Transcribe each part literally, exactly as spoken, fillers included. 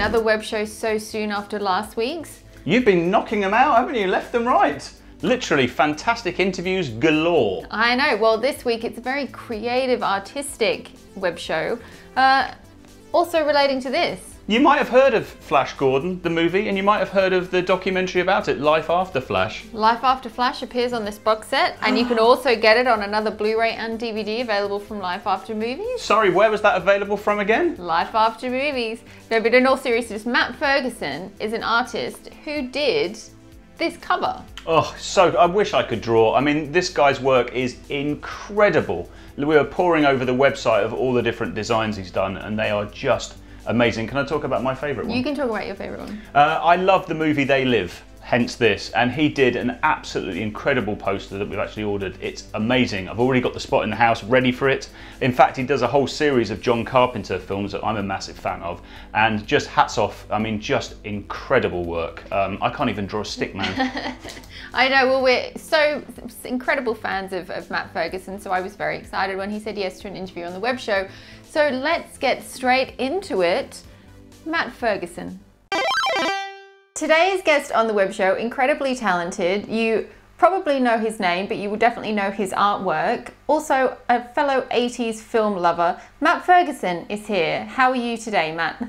another web show so soon after last week's. You've been knocking them out, haven't you? Left and right. Literally fantastic interviews galore. I know. Well, this week it's a very creative, artistic web show, uh, also relating to this. You might have heard of Flash Gordon, the movie, and you might have heard of the documentary about it, Life After Flash. Life After Flash appears on this box set, and you can also get it on another Blu-ray and D V D available from Life After Movies. Sorry, where was that available from again? Life After Movies. No, but in all seriousness, Matt Ferguson is an artist who did this cover. Oh, so I wish I could draw. I mean, this guy's work is incredible. We were poring over the website of all the different designs he's done, and they are just amazing. Can I talk about my favourite one? You can talk about your favourite one. Uh, I love the movie They Live, hence this, and he did an absolutely incredible poster that we've actually ordered. It's amazing. I've already got the spot in the house ready for it. In fact, he does a whole series of John Carpenter films that I'm a massive fan of, and just hats off. I mean, just incredible work. Um, I can't even draw a stick man. I know, well, we're so incredible fans of, of Matt Ferguson, so I was very excited when he said yes to an interview on the web show. So let's get straight into it. Matt Ferguson. Today's guest on the web show, incredibly talented. You probably know his name, but you will definitely know his artwork. Also a fellow eighties film lover, Matt Ferguson is here. How are you today, Matt?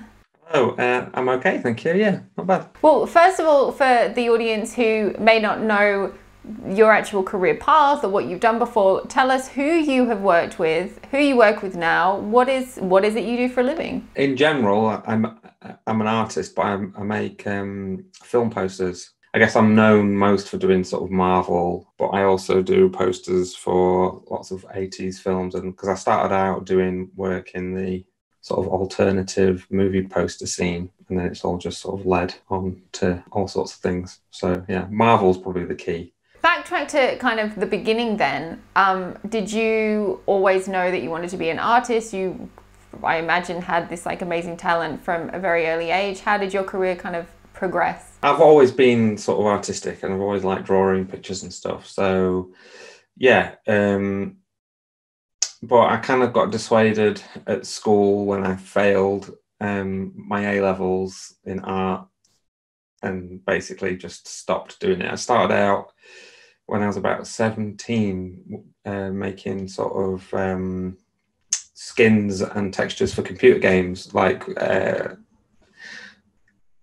Oh, uh, I'm okay, thank you. Yeah, not bad. Well, first of all, for the audience who may not know your actual career path or what you've done before, tell us who you have worked with, who you work with now. What is what is it you do for a living? In general, I'm I'm an artist, but I'm, I make um, film posters. I guess I'm known most for doing sort of Marvel, but I also do posters for lots of eighties films, and because I started out doing work in the sort of alternative movie poster scene, and then it's all just sort of led on to all sorts of things. So yeah, Marvel's probably the key. Backtrack to kind of the beginning then. Um, did you always know that you wanted to be an artist? You, I imagine, had this like amazing talent from a very early age. How did your career kind of progress? I've always been sort of artistic, and I've always liked drawing pictures and stuff. So yeah, um, but I kind of got dissuaded at school when I failed um, my A levels in art, and basically just stopped doing it. I started out when I was about seventeen, uh, making sort of um, skins and textures for computer games, like uh,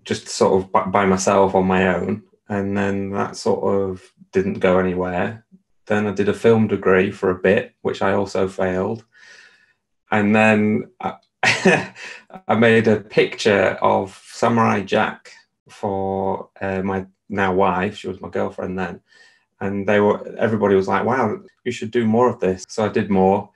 just sort of by, by myself on my own. And then that sort of didn't go anywhere. Then I did a film degree for a bit, which I also failed. And then I, I made a picture of Samurai Jack for uh, my now wife. She was my girlfriend then, and they were everybody was like, wow, you should do more of this. So I did more,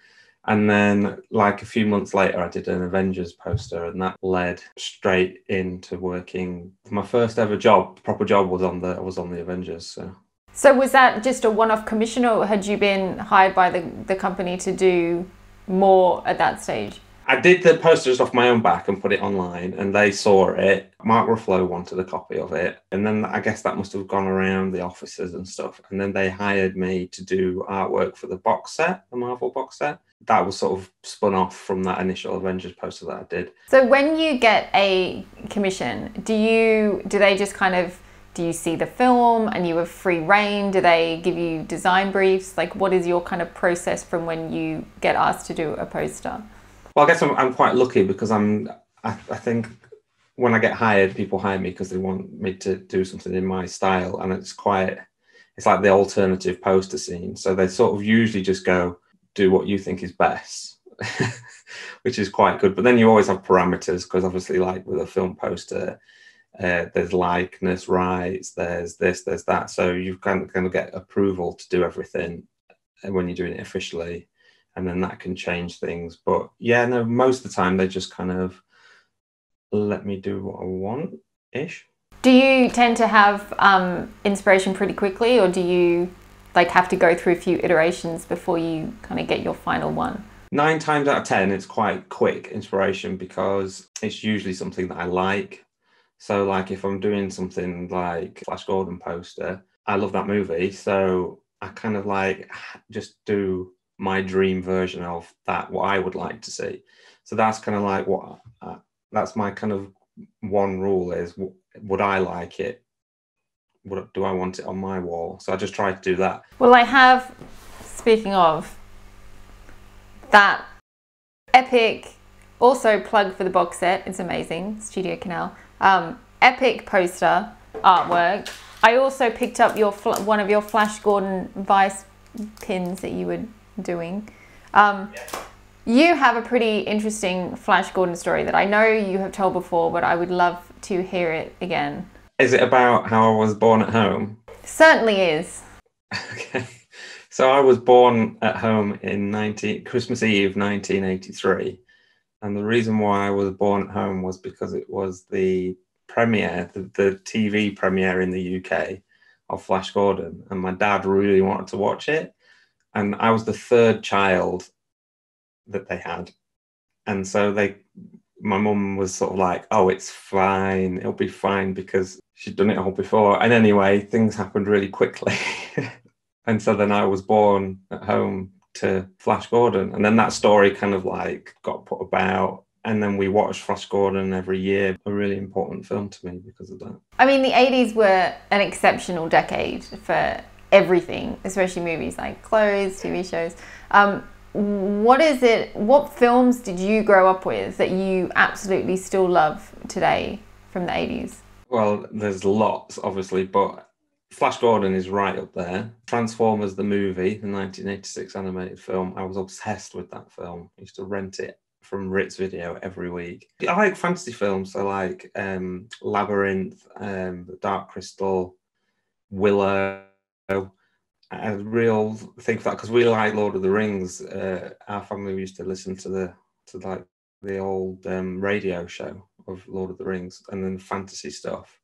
and then like a few months later I did an Avengers poster, and that led straight into working. My first ever job, proper job, was on the was on the Avengers. So so was that just a one-off commission, or had you been hired by the, the company to do more at that stage? I did the posters off my own back and put it online, and they saw it. Mark Ruffalo wanted a copy of it, and then I guess that must have gone around the offices and stuff, and then they hired me to do artwork for the box set, the Marvel box set. That was sort of spun off from that initial Avengers poster that I did. So when you get a commission, do you do they just kind of, do you see the film and you have free reign? Do they give you design briefs? Like, what is your kind of process from when you get asked to do a poster? Well, I guess I'm, I'm quite lucky, because I'm, I, I think when I get hired, people hire me because they want me to do something in my style. And it's quite, it's like the alternative poster scene. So they sort of usually just go, do what you think is best, which is quite good. But then you always have parameters, because obviously like with a film poster, uh, there's likeness rights, there's this, there's that. So you kind of, kind of get approval to do everything when you're doing it officially. And then that can change things. But yeah, no, most of the time they just kind of let me do what I want-ish. Do you tend to have um, inspiration pretty quickly, or do you like have to go through a few iterations before you kind of get your final one? Nine times out of ten, it's quite quick inspiration, because it's usually something that I like. So like if I'm doing something like Flash Gordon poster, I love that movie. So I kind of like just do my dream version of that, what I would like to see. So that's kind of like what I, that's my kind of one rule is, would I like it? Would, do I want it on my wall? So I just try to do that. Well, I have, speaking of, that epic, also plug for the box set, it's amazing, Studio Canal, um, epic poster artwork. I also picked up your one of your Flash Gordon Vice pins that you were doing. Um, yeah. You have a pretty interesting Flash Gordon story that I know you have told before, but I would love to hear it again. Is it about how I was born at home? Certainly is. Okay. So I was born at home in nineteen, Christmas Eve nineteen eighty-three. And the reason why I was born at home was because it was the premiere, the, the T V premiere in the U K of Flash Gordon. And my dad really wanted to watch it. And I was the third child that they had. And so they, my mum was sort of like, oh, it's fine. It'll be fine because she'd done it all before. And anyway, things happened really quickly. And so then I was born at home to Flash Gordon. And then that story kind of like got put about. And then we watched Flash Gordon every year. A really important film to me because of that. I mean, the eighties were an exceptional decade for everything, especially movies like clothes, T V shows. Um, what is it, what films did you grow up with that you absolutely still love today from the eighties? Well, there's lots, obviously, but Flash Gordon is right up there. Transformers the movie, the nineteen eighty-six animated film, I was obsessed with that film. I used to rent it from Ritz Video every week. I like fantasy films, so like um, Labyrinth, um, The Dark Crystal, Willow. A real thing for that, because we like Lord of the Rings. Uh, our family used to listen to the to like the old um, radio show of Lord of the Rings, and then fantasy stuff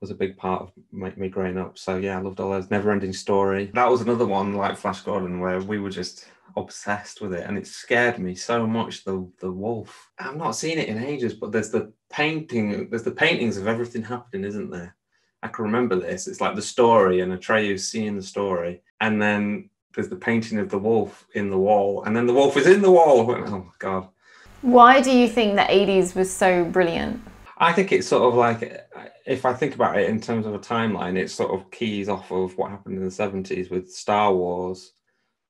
was a big part of my, me growing up. So yeah, I loved all those. Neverending Story. That was another one like Flash Gordon where we were just obsessed with it, and it scared me so much. The the wolf. I've not seen it in ages, but there's the painting. There's the paintings of everything happening, isn't there? I can remember this. It's like the story and Atreyu seeing the story. And then there's the painting of the wolf in the wall. And then the wolf is in the wall. Oh, my God. Why do you think the eighties was so brilliant? I think it's sort of like, if I think about it in terms of a timeline, it sort of keys off of what happened in the seventies with Star Wars,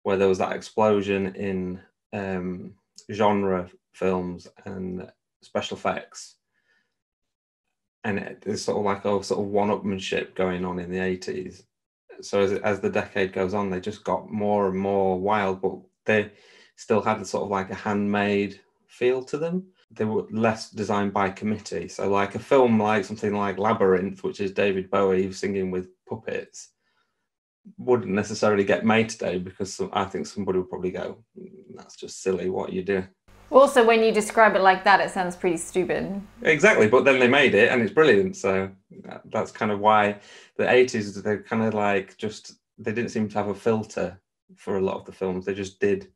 where there was that explosion in um, genre films and special effects. And there's sort of like a sort of one-upmanship going on in the eighties. So as, as the decade goes on, they just got more and more wild, but they still had a sort of like a handmade feel to them. They were less designed by committee. So like a film like something like Labyrinth, which is David Bowie singing with puppets, wouldn't necessarily get made today because some, I think somebody would probably go, that's just silly, what you do. Also, when you describe it like that, it sounds pretty stupid. Exactly, but then they made it and it's brilliant. So that's kind of why the eighties, they're kind of like just, they didn't seem to have a filter for a lot of the films. They just did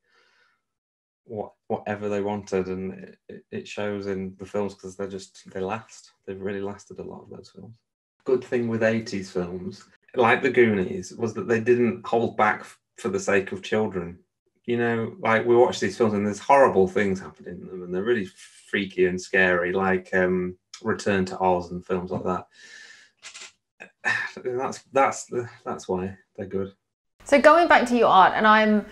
what whatever they wanted, and it, it shows in the films because they're just, they last. They've really lasted a lot of those films. Good thing with eighties films, like The Goonies, was that they didn't hold back for the sake of children. You know, like we watch these films and there's horrible things happening in them and they're really freaky and scary, like um, Return to Oz and films like that. That's, that's, that's why they're good. So going back to your art, and I'm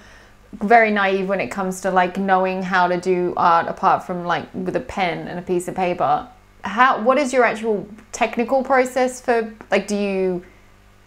very naive when it comes to like knowing how to do art apart from like with a pen and a piece of paper. How, what is your actual technical process for, like, do you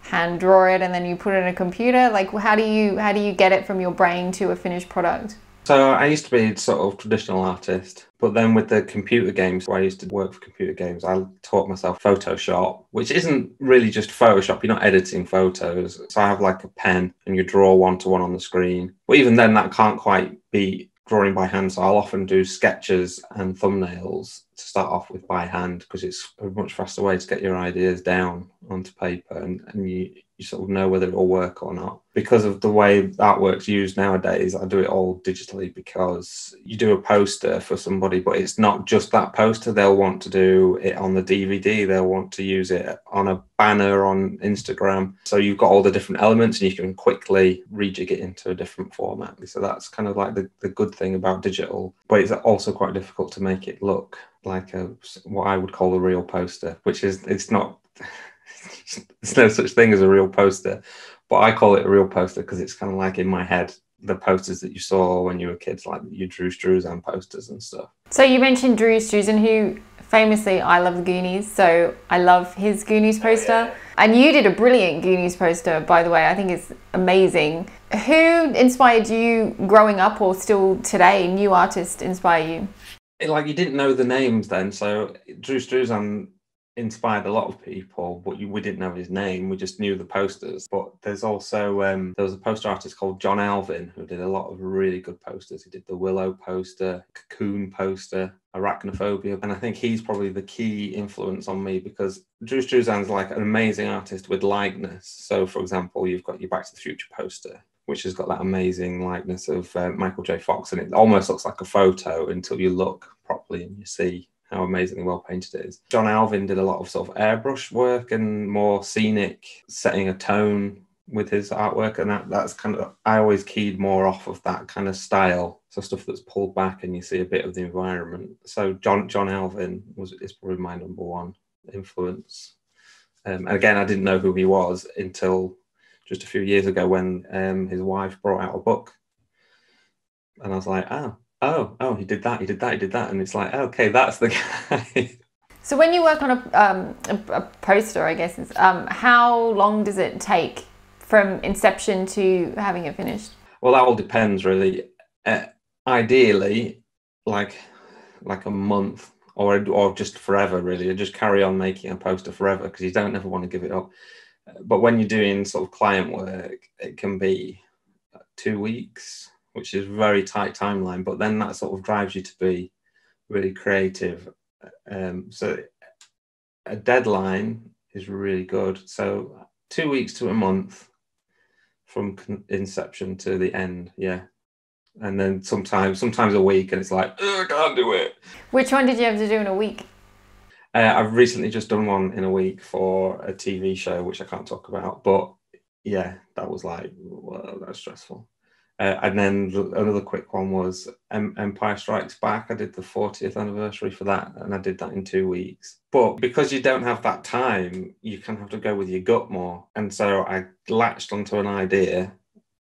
hand draw it and then you put it in a computer? Like, how do you how do you get it from your brain to a finished product? So I used to be sort of traditional artist, but then with the computer games, where I used to work for computer games, I taught myself Photoshop, which isn't really just Photoshop. You're not editing photos. So I have like a pen and you draw one to one on the screen. But even then that can't quite be drawing by hand. So I'll often do sketches and thumbnails to start off with by hand, because it's a much faster way to get your ideas down onto paper, and, and you, you sort of know whether it will work or not. Because of the way artwork's used nowadays, I do it all digitally, because you do a poster for somebody, but it's not just that poster. They'll want to do it on the D V D. They'll want to use it on a banner on Instagram. So you've got all the different elements and you can quickly rejig it into a different format. So that's kind of like the, the good thing about digital, but it's also quite difficult to make it look like a what I would call a real poster, which is it's not there's no such thing as a real poster, but I call it a real poster because it's kind of like in my head the posters that you saw when you were kids, like your Drew Struzan posters and stuff. So you mentioned Drew Struzan, who famously, I love the Goonies, so I love his Goonies poster. Oh, yeah. And you did a brilliant Goonies poster, by the way. I think it's amazing. Who inspired you growing up, or still today, new artists inspire you? It, like, you didn't know the names then, so Drew Struzan inspired a lot of people, but you, we didn't know his name, we just knew the posters. But there's also, um, there was a poster artist called John Alvin who did a lot of really good posters. He did the Willow poster, Cocoon poster, Arachnophobia, and I think he's probably the key influence on me because Drew Struzan's like an amazing artist with likeness. So for example, you've got your Back to the Future poster, which has got that amazing likeness of uh, Michael J. Fox, and it almost looks like a photo until you look properly and you see how amazingly well painted it is. John Alvin did a lot of sort of airbrush work and more scenic, setting a tone with his artwork, and that, that's kind of, I always keyed more off of that kind of style, so stuff that's pulled back and you see a bit of the environment. So John John Alvin was is probably my number one influence. Um, and again, I didn't know who he was until just a few years ago when um, his wife brought out a book, and I was like, oh. Oh, oh, he did that, he did that, he did that. And it's like, okay, that's the guy. So when you work on a, um, a, a poster, I guess, it's, um, how long does it take from inception to having it finished? Well, that all depends, really. Uh, ideally, like like a month or, or just forever, really. You just carry on making a poster forever because you don't ever want to give it up. But when you're doing sort of client work, it can be two weeks. Which is very tight timeline, but then that sort of drives you to be really creative. Um, so a deadline is really good. So two weeks to a month from inception to the end, yeah. And then sometimes, sometimes a week, and it's like, I can't do it. Which one did you have to do in a week? Uh, I've recently just done one in a week for a T V show, which I can't talk about, but yeah, that was like, well, that was stressful. Uh, and then another quick one was um, Empire Strikes Back. I did the fortieth anniversary for that, and I did that in two weeks. But because you don't have that time, you kind of have to go with your gut more. And so I latched onto an idea,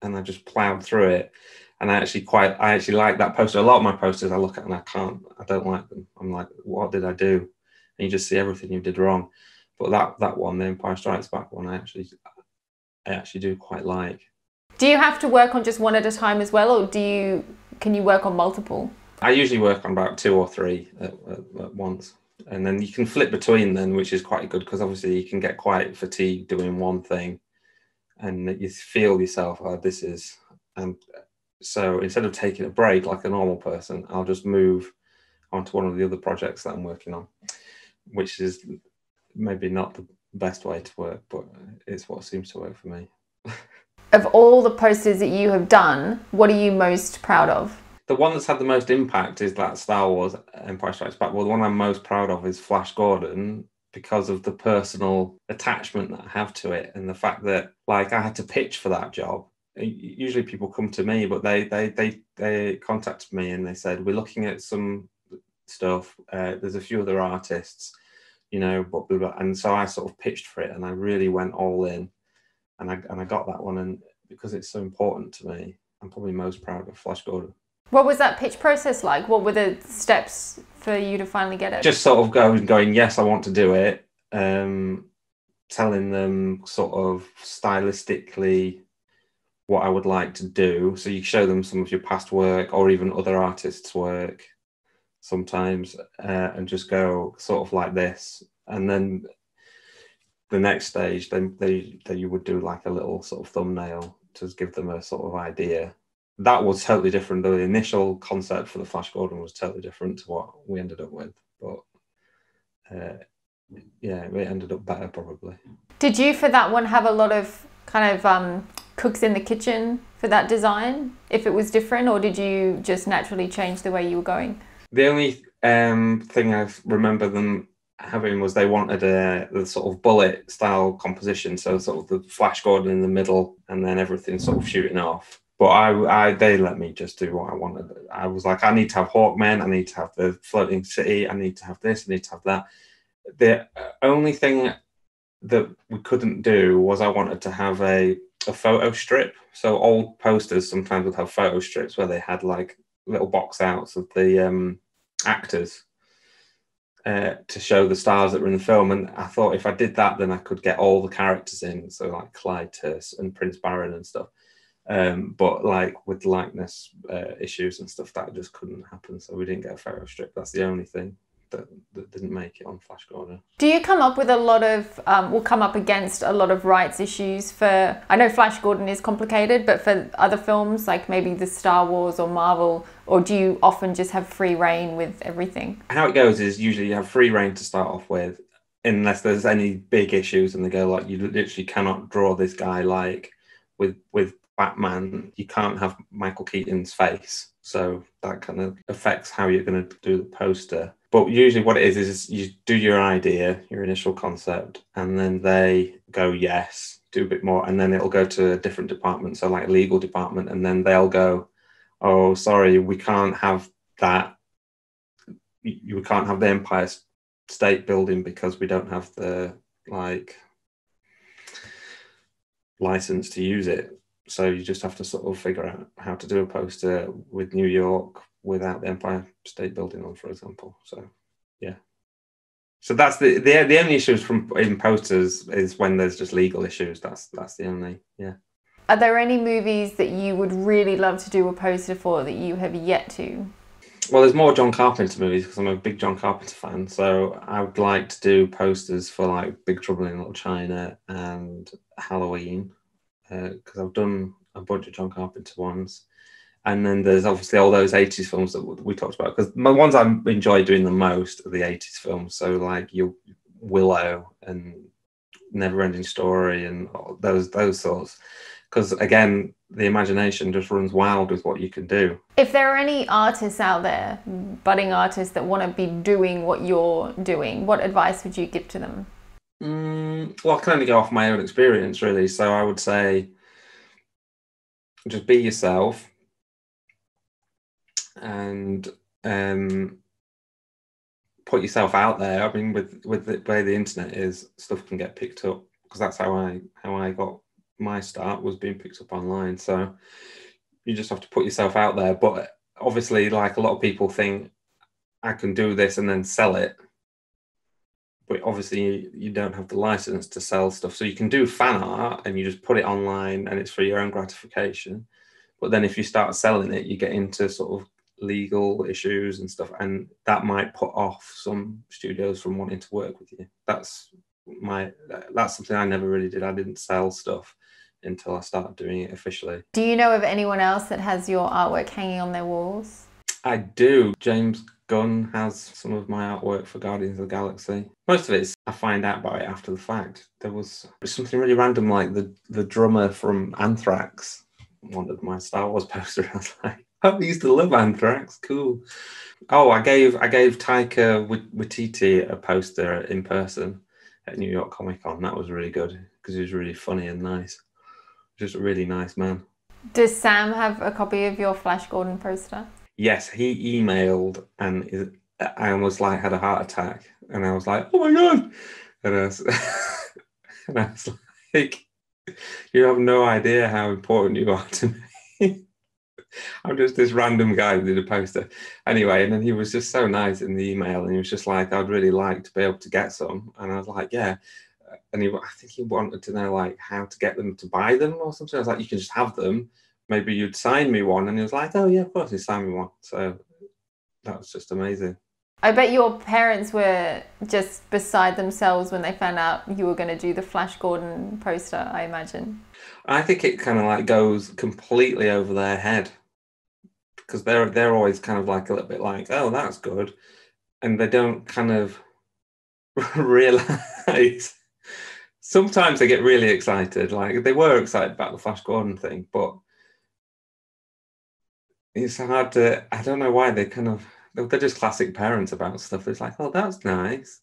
and I just ploughed through it. And I actually quite, I actually like that poster. A lot of my posters I look at and I can't, I don't like them. I'm like, what did I do? And you just see everything you did wrong. But that that one, the Empire Strikes Back one, I actually, I actually do quite like. Do you have to work on just one at a time as well, or do you, can you work on multiple? I usually work on about two or three at, at, at once. And then you can flip between them, which is quite good because obviously you can get quite fatigued doing one thing and you feel yourself, oh, this is... And so instead of taking a break like a normal person, I'll just move on to one of the other projects that I'm working on, which is maybe not the best way to work, but it's what seems to work for me. Of all the posters that you have done, what are you most proud of? The one that's had the most impact is that Star Wars Empire Strikes Back. Well, the one I'm most proud of is Flash Gordon because of the personal attachment that I have to it and the fact that, like, I had to pitch for that job. Usually people come to me, but they they they, they contacted me and they said, we're looking at some stuff. Uh, there's a few other artists, you know, blah, blah, blah. And so I sort of pitched for it and I really went all in. And I, and I got that one, and because it's so important to me, I'm probably most proud of Flash Gordon. What was that pitch process like? What were the steps for you to finally get it? Just sort of going, going yes, I want to do it, um, telling them sort of stylistically what I would like to do. So you show them some of your past work or even other artists' work sometimes uh, and just go sort of like this. And then... the next stage, then they, they, you would do like a little sort of thumbnail to give them a sort of idea. That was totally different. The initial concept for the Flash Gordon was totally different to what we ended up with. But uh, yeah, it ended up better probably. Did you for that one have a lot of kind of um, cooks in the kitchen for that design? If it was different, or did you just naturally change the way you were going? The only um, thing I remember them having was they wanted a the sort of bullet style composition, so sort of the Flash Gordon in the middle and then everything sort of shooting off. But I, I, they let me just do what I wanted. I was like, I need to have Hawkman. I need to have the floating city. I need to have this. I need to have that. The only thing that we couldn't do was I wanted to have a, a photo strip. So old posters sometimes would have photo strips where they had like little box outs of the um, actors uh, to show the stars that were in the film. And I thought if I did that, then I could get all the characters in. So like Clyde Tiss and Prince Baron and stuff. Um, but like with likeness uh, issues and stuff, that just couldn't happen. So we didn't get a photo strip. That's the only thing that, that didn't make it on Flash Gordon. Do you come up with a lot of, um, we'll come up against a lot of rights issues for, I know Flash Gordon is complicated, but for other films, like maybe the Star Wars or Marvel, or do you often just have free reign with everything? How it goes is usually you have free reign to start off with, unless there's any big issues and they go like, you literally cannot draw this guy like with, with, Batman, you can't have Michael Keaton's face, so that kind of affects how you're going to do the poster. But usually what it is is you do your idea, your initial concept, and then they go, yes, do a bit more, and then it'll go to a different department, so like legal department, and then they'll go, oh, sorry, we can't have that, you can't have the Empire State Building because we don't have the like license to use it. So you just have to sort of figure out how to do a poster with New York without the Empire State Building on, for example. So, yeah. So that's the the, the only issues from in posters is when there's just legal issues. That's that's the only, yeah. Are there any movies that you would really love to do a poster for that you have yet to? Well, there's more John Carpenter movies because I'm a big John Carpenter fan. So I would like to do posters for like Big Trouble in Little China and Halloween. Because uh, I've done a bunch of John Carpenter ones. And then there's obviously all those eighties films that we talked about. Because the ones I enjoy doing the most are the eighties films. So like your Willow and Neverending Story and those, those sorts. Because again, the imagination just runs wild with what you can do. If there are any artists out there, budding artists that want to be doing what you're doing, what advice would you give to them? Mm, well, I can only go off my own experience, really. So I would say just be yourself and um, put yourself out there. I mean, with, with the way the internet is, stuff can get picked up because that's how I, how I got my start, was being picked up online. So you just have to put yourself out there. But obviously, like a lot of people think I can do this and then sell it. But obviously you don't have the license to sell stuff. So you can do fan art and you just put it online and it's for your own gratification. But then if you start selling it, you get into sort of legal issues and stuff. And that might put off some studios from wanting to work with you. That's my, that's something I never really did. I didn't sell stuff until I started doing it officially. Do you know of anyone else that has your artwork hanging on their walls? I do. James Gunn has some of my artwork for Guardians of the Galaxy. Most of it is, I find out about it after the fact. There was something really random, like the, the drummer from Anthrax wanted my Star Wars poster. I was like, oh, I used to love Anthrax, cool. Oh, I gave I gave Taika Waititi a poster in person at New York Comic Con. That was really good because he was really funny and nice. Just a really nice man. Does Sam have a copy of your Flash Gordon poster? Yes, he emailed and I almost like had a heart attack and I was like, oh my God. And I was, and I was like, you have no idea how important you are to me. I'm just this random guy who did a poster. Anyway, and then he was just so nice in the email and he was just like, I'd really like to be able to get some. And I was like, yeah. And he, I think he wanted to know like how to get them to buy them or something. I was like, you can just have them. Maybe you'd sign me one. And he was like, oh yeah, of course he signed me one. So that was just amazing. I bet your parents were just beside themselves when they found out you were going to do the Flash Gordon poster, I imagine. I think it kind of like goes completely over their head because they're, they're always kind of like a little bit like, oh, that's good. And they don't kind of realise. Sometimes they get really excited. Like they were excited about the Flash Gordon thing, but it's hard to, I don't know why they kind of, they're just classic parents about stuff. It's like, oh, that's nice.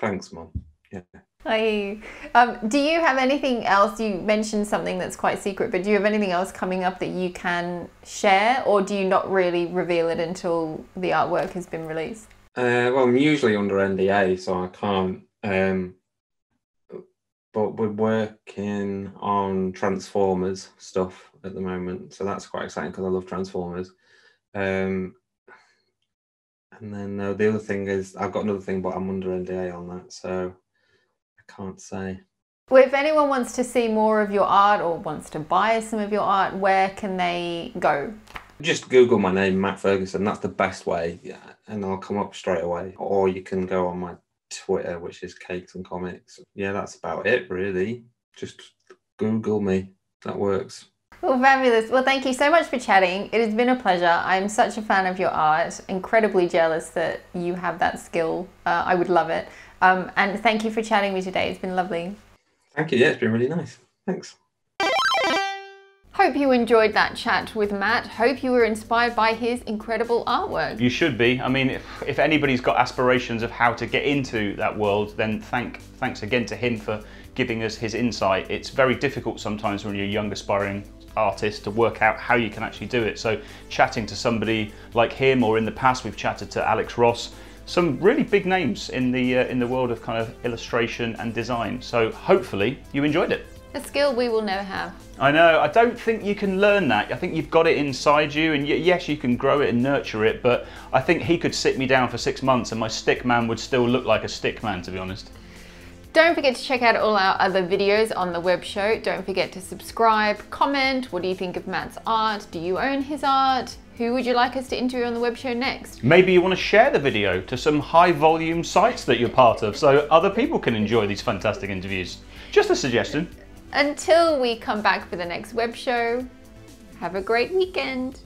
Thanks, Mum. Yeah. Hi. Um, do you have anything else? You mentioned something that's quite secret, but do you have anything else coming up that you can share, or do you not really reveal it until the artwork has been released? Uh, well, I'm usually under N D A, so I can't. Um, but we're working on Transformers stuff at the moment, so that's quite exciting because I love Transformers. Um, and then uh, the other thing is I've got another thing, but I'm under N D A on that, so I can't say. Well, if anyone wants to see more of your art or wants to buy some of your art, where can they go? Just Google my name, Matt Ferguson. That's the best way, yeah, and I'll come up straight away. Or you can go on my Twitter, which is Cakes and Comics. Yeah, that's about it, really. Just Google me. That works. Well, fabulous. Well, thank you so much for chatting. It has been a pleasure. I'm such a fan of your art. Incredibly jealous that you have that skill. Uh, I would love it. Um, and thank you for chatting with me today. It's been lovely. Thank you. Yeah, it's been really nice. Thanks. Hope you enjoyed that chat with Matt. Hope you were inspired by his incredible artwork. You should be. I mean, if, if anybody's got aspirations of how to get into that world, then thank, thanks again to him for giving us his insight. It's very difficult sometimes when you're a young aspiring artist to work out how you can actually do it. So chatting to somebody like him, or in the past we've chatted to Alex Ross, some really big names in the, uh, in the world of kind of illustration and design. So hopefully you enjoyed it. A skill we will never have. I know, I don't think you can learn that. I think you've got it inside you, and yes, you can grow it and nurture it, but I think he could sit me down for six months and my stick man would still look like a stick man, to be honest. Don't forget to check out all our other videos on the web show. Don't forget to subscribe, comment. What do you think of Matt's art? Do you own his art? Who would you like us to interview on the web show next? Maybe you want to share the video to some high volume sites that you're part of so other people can enjoy these fantastic interviews. Just a suggestion. Until we come back for the next web show, have a great weekend.